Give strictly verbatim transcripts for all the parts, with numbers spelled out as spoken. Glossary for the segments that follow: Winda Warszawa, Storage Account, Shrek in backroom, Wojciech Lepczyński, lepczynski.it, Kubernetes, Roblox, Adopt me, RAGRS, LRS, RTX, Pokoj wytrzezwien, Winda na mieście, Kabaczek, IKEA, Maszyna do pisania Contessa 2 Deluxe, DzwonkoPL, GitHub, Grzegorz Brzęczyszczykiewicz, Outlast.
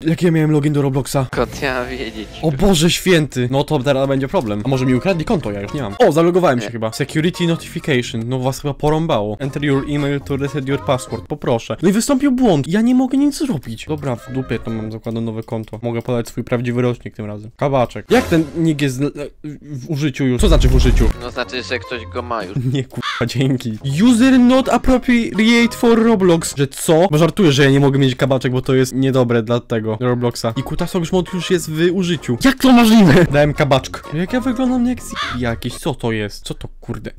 Jakie ja miałem login do Robloxa? Kot ja wiedzieć. O Boże święty! No to teraz będzie problem. A może mi ukradli konto? Ja już nie mam. O, zalogowałem się chyba. Security notification. No was chyba porąbało. Enter your email to reset your password. Poproszę. No i wystąpił błąd. Ja nie mogę nic zrobić. Dobra, w dupie to mam, zakładam nowe konto. Mogę podać swój prawdziwy rocznik tym razem. Kabaczek. Jak ten nick jest w użyciu już? Co znaczy w użyciu? No znaczy, że ktoś go ma już. Nie kurwa, dzięki. User not appropriate for Roblox. Że co? Bo żartuję, że ja nie mogę mieć kabaczek, bo to jest niedobre dla tego. Robloxa. I kutasok mod już jest w użyciu. Jak to możliwe? Dałem kabaczkę. Jak ja wyglądam jak z... jakiś. Co to jest? Co to kurde?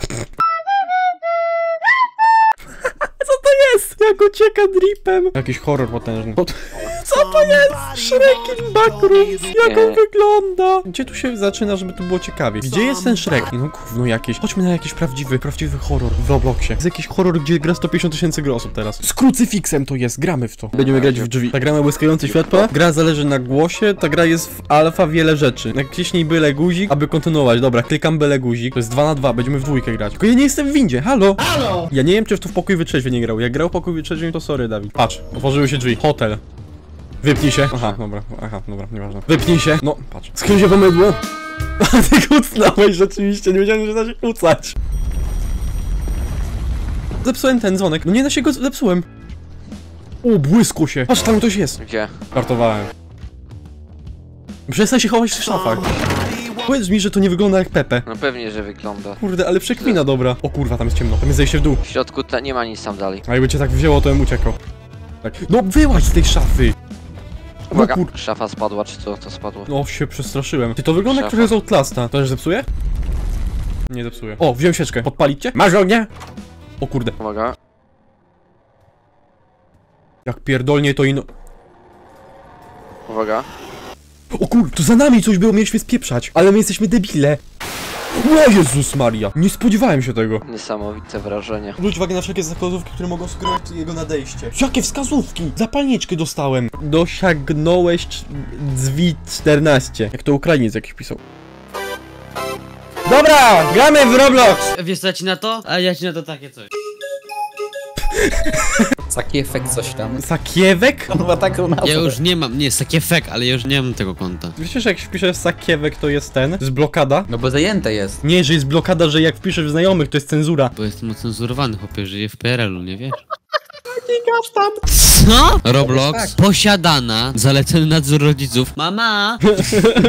Co to jest? Jak ucieka dripem. Jakiś horror potężny. Pot... Co to jest? Shrek in backroom. Jak on wygląda? Gdzie tu się zaczyna, żeby to było ciekawie? Gdzie jest ten Shrek? No gówno jakieś. Chodźmy na jakiś prawdziwy, prawdziwy horror w Robloxie. Jest jakiś horror, gdzie gra sto pięćdziesiąt tysięcy osób teraz. Z krucyfiksem to jest, gramy w to. Będziemy grać w drzwi. Ta gra ma błyskające światła. Gra zależy na głosie. Ta gra jest w alfa wiele rzeczy. Naciśnij byle guzik, aby kontynuować. Dobra, klikam byle guzik. To jest dwa na dwa, będziemy w dwójkę grać. Tylko ja nie jestem w windzie, halo? Halo! Ja nie wiem, czy w to w pokój wytrzeźwień nie grał. Jak grał w pokój wytrzeźwień, to sorry, Dawid. Patrz, otworzyły się drzwi. Hotel. Wypnij się. Aha, dobra, aha, dobra, nieważne. Wypnij się. No, patrz. Z kim się pomydło? A ty kucnąłeś rzeczywiście, nie wiedziałem, że da się kucać. Zepsułem ten dzwonek. No nie da się go, zepsułem. O, błysku się. Patrz, tam ktoś jest. Gdzie? Kartowałem. Przestań się chować w szafach. Powiedz mi, że to nie wygląda jak Pepe. No pewnie, że wygląda. Kurde, ale przekmina dobra. O kurwa, tam jest ciemno. Tam jest zejście w dół. W środku ta nie ma nic tam dalej. A jakby cię tak wzięło, to bym uciekał. Tak. No wyłaź z tej szafy. Uwaga, no kur... szafa spadła, czy co to spadło? No się przestraszyłem. Ty to wygląda jak trochę z Outlasta. To też zepsuje? Nie zepsuje. O, wziąłem sieczkę. Podpalić cię? Masz ognia? O kurde. Uwaga. Jak pierdolnie to ino... Uwaga. O kur... to za nami coś było, mieliśmy spieprzać. Ale my jesteśmy debile. O Jezus Maria! Nie spodziewałem się tego. Niesamowite wrażenie. Zwróć uwagę na wszelkie wskazówki, które mogą sugerować jego nadejście. Jakie wskazówki? Zapalniczki dostałem. Dosiagnąłeś drzwi czternaście. Jak to Ukrainiec jakiś pisał. Dobra! Gramy w Roblox! Wiesz co ja ci na to? A ja ci na to takie coś. Sakiewek coś tam. Sakiewek? On ma taką nazwę. Ja już nie mam, nie, Sakiewek, ale ja już nie mam tego konta. Wiesz, że jak wpiszesz Sakiewek, to jest ten? Z blokada? No bo zajęte jest. Nie, że jest blokada, że jak wpiszesz w znajomych, to jest cenzura. Bo jestem ocenzurowany, chłopie, żyję w P R L u, nie wiesz? Co? Roblox tak. Posiadana, zalecony nadzór rodziców. Mama!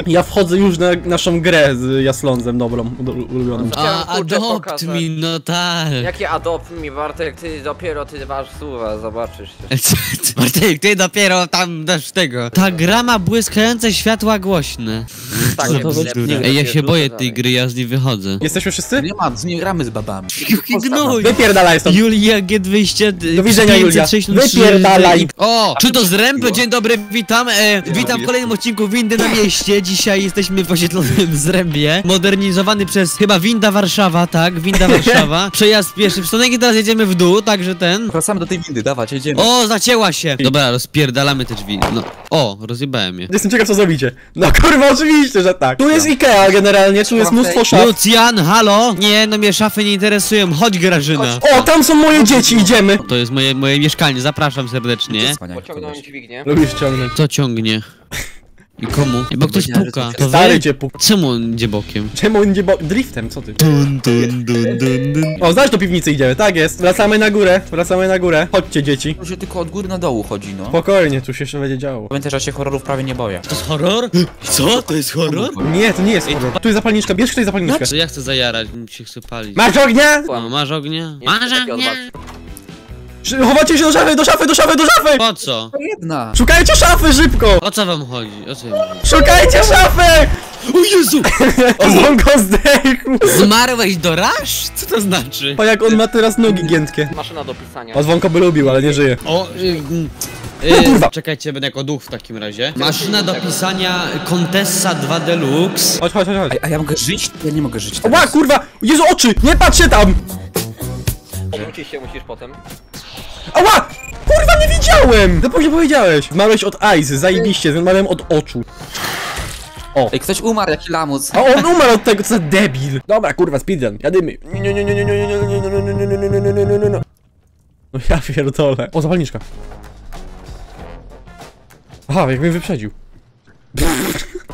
Ja wchodzę już na naszą grę z Jaslądzem dobrą, ulubioną. A, Adopt me, no tak. Jakie Adopt me, Bartek, ty dopiero ty masz słowa, zobaczysz się. Bartek, ty dopiero tam dasz tego. Ta gra ma błyskające światła głośne. Tak, no to ej, ja się boję tej gry, ja z niej wychodzę. Jesteśmy wszyscy? Nie mam, z niej gramy z babami. Ignuj! Wypierdalaj stąd. Julia, get wyjście... Do widzenia, Julia. Wypierdalaj. O, czy to z Rępy? Dzień dobry, witam. E, witam w kolejnym odcinku Windy na mieście. Dzisiaj jesteśmy w osiedlonym Zrębie. Modernizowany przez chyba Winda Warszawa, tak? Winda Warszawa. Przejazd pieszy. Przystanek i teraz jedziemy w dół, także ten. Wracamy do tej windy, dawać, jedziemy. O, zacięła się. Dobra, rozpierdalamy te drzwi. No. O, rozjebałem je. Jestem ciekaw, co zrobicie. No kurwa, oczywiście, że tak. Tu jest IKEA generalnie, tu jest mnóstwo szaf. Lucjan, halo? Nie, no mnie szafy nie interesują. Chodź, Grażyna. O, tam są moje dzieci, idziemy. To jest moje, moje mieszkanie, zapraszam serdecznie. Pociągnąłem dźwignię. Lubisz ciągnąć. Co ciągnie? I komu? Bo ktoś puka. To stary cię puka. Czemu on idzie bokiem? Czemu on idzie bokiem? Driftem, co ty? Dun, dun, dun, dun, dun. O, znasz do piwnicy idziemy, tak jest. Wracamy na górę, wracamy na górę. Chodźcie, dzieci. Tu się tylko od góry na dołu chodzi, no. Spokojnie, tu się jeszcze będzie działo. Pamiętaj, że ja się horrorów prawie nie boję. To jest horror? Co? To jest horror? Nie, to nie jest horror. Tu jest zapalniczka, bierz tutaj zapalniczkę. Ja chcę zajarać, mi się chce palić. Masz ognia? No, masz ognia? Masz ognia? Chowacie się do szafy, do szafy, do szafy, do szafy! Po co? Jedna. Szukajcie szafy szybko! O co wam chodzi? O co wam chodzi? Szukajcie szafy! O Jezu! On go zdechł! Zmarłeś do raż? Co to znaczy? O jak on ma teraz nogi giętkie. Maszyna do pisania. O dzwonko by lubił, ale nie żyje. O... Y Yy, kurwa. Czekajcie, będę jako duch w takim razie. Maszyna do pisania Contessa dwa Deluxe. Chodź, chodź, chodź, chodź. A, a ja mogę żyć? Ja nie mogę żyć teraz. Ła, kurwa! Jezu, oczy! Nie patrz się tam! Obrócić się musisz potem. Ała! Kurwa, nie widziałem! No później powiedziałeś. Małeś od eyes, zajebiście, zmarłem od oczu. O. Ej, ktoś umarł, jaki lamus. A on umarł od tego, co za debil. Dobra, kurwa, speedrun, jadymy. No ja pierdolę. O, zapalniczka. Aha, jak mnie wyprzedził.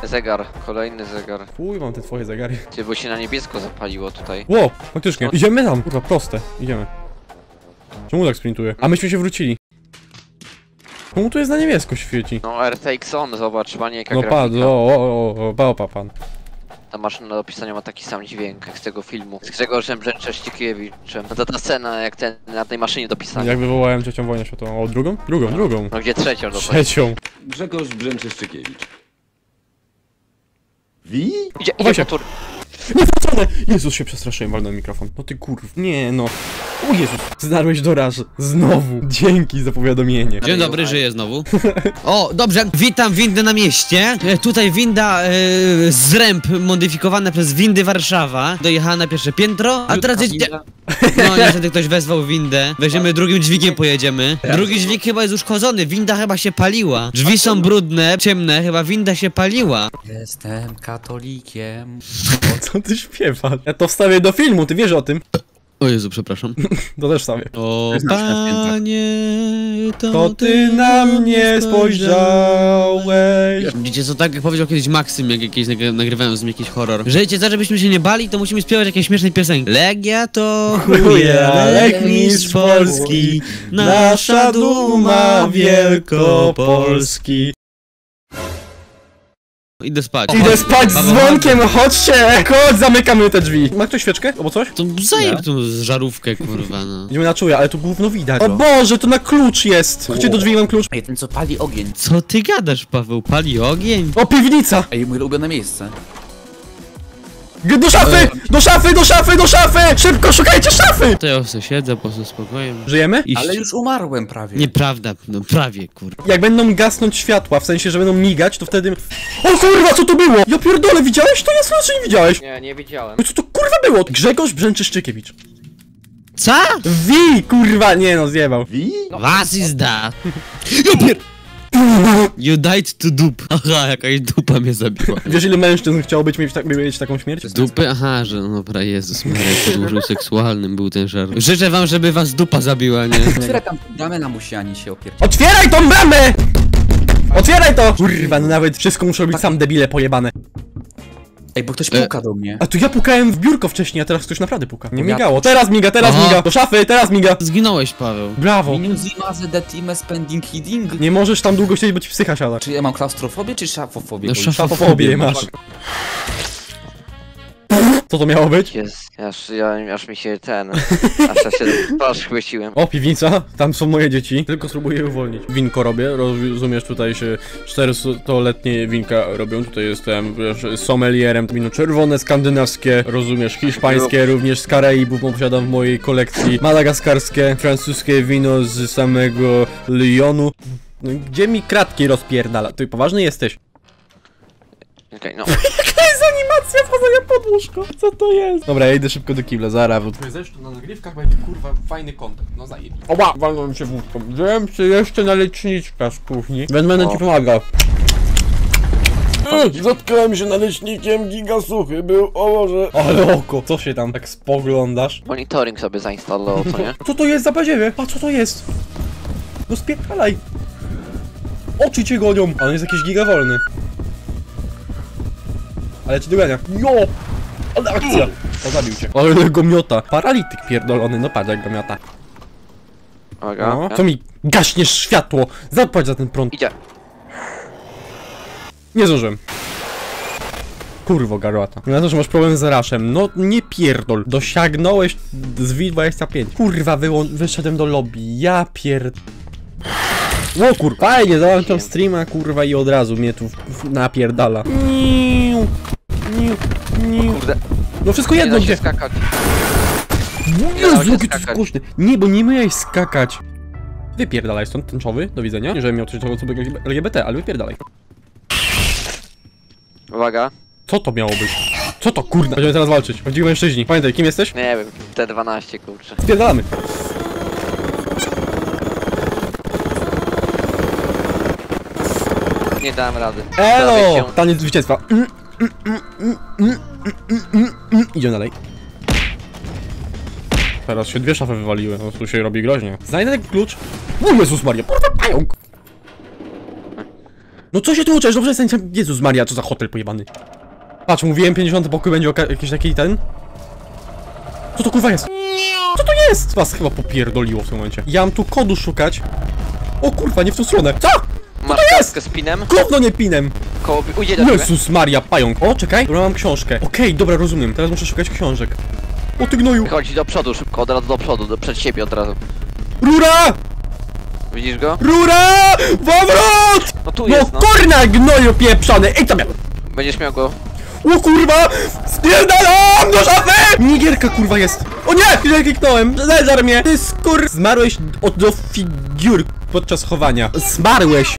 Zegar, kolejny zegar. Fuj, mam te twoje zegary. Ty, bo się na niebiesko zapaliło tutaj. Ło, faktycznie. Idziemy tam, kurwa, proste. Idziemy. Czemu tak sprintuje? A myśmy się wrócili. Czemu tu jest na niebiesko świeci? No, R T X on, zobacz, ma niejaka grafika. No pan, o, o, o, bałpa pan. Ta maszyna do pisania ma taki sam dźwięk jak z tego filmu z Grzegorzem Brzęczyszczykiewiczem. No to ta scena jak ten na tej maszynie do pisania. Jak wywołałem trzecią wojnę światową. O, drugą? Drugą, no, drugą. No gdzie trzecią? Trzecią. Grzegorz Brzęczyszczykiewicz. Wi? Idzie, idzie po nie, wcale! Jezus, się przestraszyłem, walnąłem mikrofon. No ty kurw, nie no. O Jezus, zdarłeś doraż. Znowu. Dzięki za powiadomienie. Dzień dobry, żyję znowu. O, dobrze, witam Windę na mieście. E, tutaj winda e, z ręb modyfikowana przez Windy Warszawa. Dojechała na pierwsze piętro, a teraz jedzie... No niestety ktoś wezwał windę. Weźmiemy drugim dźwigiem, pojedziemy. Drugi dźwig chyba jest uszkodzony, winda chyba się paliła. Drzwi są brudne, ciemne, chyba winda się paliła. Jestem katolikiem. Co ty śpiewasz? Ja to wstawię do filmu, ty wiesz o tym. O Jezu, przepraszam. To też wstawię. O Panie, to, to ty na mnie spojrzałeś. Widzicie co, tak jak powiedział kiedyś Maksym, jak jakieś nagrywałem z nim jakiś horror. Żyjcie za, żebyśmy się nie bali, to musimy śpiewać jakieś śmieszne piosenki. Legia to chuje, lekmistrz Polski, nasza duma Wielkopolski. Idę spać. O, idę spać z dzwonkiem, chodźcie! Chodź, zamykamy te drzwi. Ma ktoś świeczkę? Albo coś? To zajeb tą żarówkę, kurwa, no. Idziemy na czuja, ale tu gówno widać. O Boże, to na klucz jest! Chodźcie do drzwi, mam klucz. Ej, ten co pali ogień. Co ty gadasz, Paweł? Pali ogień? O, piwnica! Ej, mój ulubione miejsce. Do szafy! Do szafy, do szafy, do szafy! Szybko, szukajcie szafy! To ja sobie siedzę, po prostu spokojem. Żyjemy? Iść. Ale już umarłem prawie. Nieprawda, no prawie, kurwa. Jak będą gasnąć światła, w sensie, że będą migać, to wtedy... O kurwa, co to było? Ja pierdolę, widziałeś to? Ja znaczy nie widziałeś. Nie, nie widziałem. Co to kurwa było? Grzegorz Brzęczyszczykiewicz. Co? Wi, kurwa, nie no, zjebał. Wi? Was is that? Ja pier... You died to dup. Aha, jakaś dupa mnie zabiła. Wiesz ile mężczyzn chciałoby mieć, ta mieć taką śmierć? Dupy? Aha, że no dobra, Jezus Maria, podłożył seksualnym był ten żart. Życzę wam, żeby was dupa zabiła, nie? Otwieraj tam damę na musianie się opierać. Otwieraj tą damę! Otwieraj to! Kurwa, no nawet wszystko muszę robić tak. Sam debile pojebane. Ej, bo ktoś puka e. do mnie. A tu ja pukałem w biurko wcześniej, a teraz ktoś naprawdę puka. Nie migało. Teraz miga, teraz Aha. miga. Do szafy, teraz miga. Zginąłeś, Paweł. Brawo. Nie możesz tam długo siedzieć, bo ci psycha siada. Czy ja mam klaustrofobię, czy szafofobię? No, szafofobię masz. Co to miało być? Jest, aż, ja, aż mi się ten... Aż ja się twarz chwyciłem. O, piwnica, tam są moje dzieci. Tylko spróbuję je uwolnić. Winko robię, rozumiesz, tutaj się czterystoletnie winka robią. Tutaj jestem, wiesz, sommelierem. Wino czerwone, skandynawskie, rozumiesz, hiszpańskie, również z Karaibów posiadam w mojej kolekcji. Madagaskarskie, francuskie wino z samego Lyonu. Gdzie mi kratki rozpierdala? Ty poważny jesteś? Okej, okay, no. Jaka jest animacja wchodzenia pod łóżko? Co to jest? Dobra, ja idę szybko do kibla, zaraz. Zresztą na nagrywkach będzie kurwa fajny kontent, no zajebi. Oła! Walną mi się w łóżko. Wziąłem się jeszcze na leczniczka z kuchni. Będę ci pomagał. Zatkałem się naleśnikiem, gigasuchy był, o Boże. Ale oko, co się tam tak spoglądasz? Monitoring sobie zainstalował, co nie? Co to jest za badziewie? A co to jest? No spierdalaj. Oczy cię gonią. A on jest jakiś gigawolny. Ale ci dogania. Jo! Ale akcja! To zabił cię. Ale go miota. Paralityk pierdolony, no patrz jak go miota. No. Co mi gaśniesz światło? Zapłać za ten prąd. Idzie. Nie zdążyłem. Kurwo garłata. No to, że masz problem z raszem. No nie pierdol. Dosiagnąłeś z W dwadzieścia pięć. Kurwa, wyszedłem do lobby. Ja pierd... No kurwa, fajnie, załączam streama, kurwa, i od razu mnie tu napierdala. Niu, niu, niu. O kurde. No wszystko jedno, gdzie? Jezu, jaki to wkuszny. Nie, bo nie miałeś skakać. Wypierdalaj stąd, tęczowy, do widzenia. Nie, żebym miał coś do osoby L G B T, ale wypierdalaj. Uwaga. Co to miało być? Co to kurde? Będziemy teraz walczyć, prawdziwi mężczyźni. Pamiętaj, kim jesteś? Nie wiem, T dwanaście, kurczę. Spierdalamy. Nie dałem rady. Elo! Taniec zwycięstwa. Mm, mm, mm, mm, mm, mm, mm. Idziemy dalej. Teraz się dwie szafy wywaliły, no tu się robi groźnie. Znajdę ten klucz. O Jezus Maria, kurwa pająk! No co się tu uczysz? Dobrze jestem. Jezus Maria, co za hotel pojebany. Patrz, mówiłem, pięćdziesiąty pokój będzie jakiś taki ten. Co to kurwa jest? Co to jest? Was chyba popierdoliło w tym momencie. Ja mam tu kodu szukać. O kurwa, nie w tą stronę. Co? Co to jest? Z pinem? Gówno nie pinem. Koło... Ujdzie do Jezus Maria, pająk. O, czekaj, dobra, mam książkę. Okej, okay, dobra, rozumiem. Teraz muszę szukać książek. O ty gnoju. Chodź do przodu szybko, od razu do przodu, do przed siebie od razu. Rura! Widzisz go? Rura! Powrót! No tu jest, no. No kurna, gnoju pieprzony! Ej, tam ja... Będziesz miał go. O kurwa! Spierdalam do szafy! Minigierka kurwa jest! O nie! Źle kliknąłem! Zeżar mnie! Ty skur... Zmarłeś od do figur podczas chowania. Zmarłeś!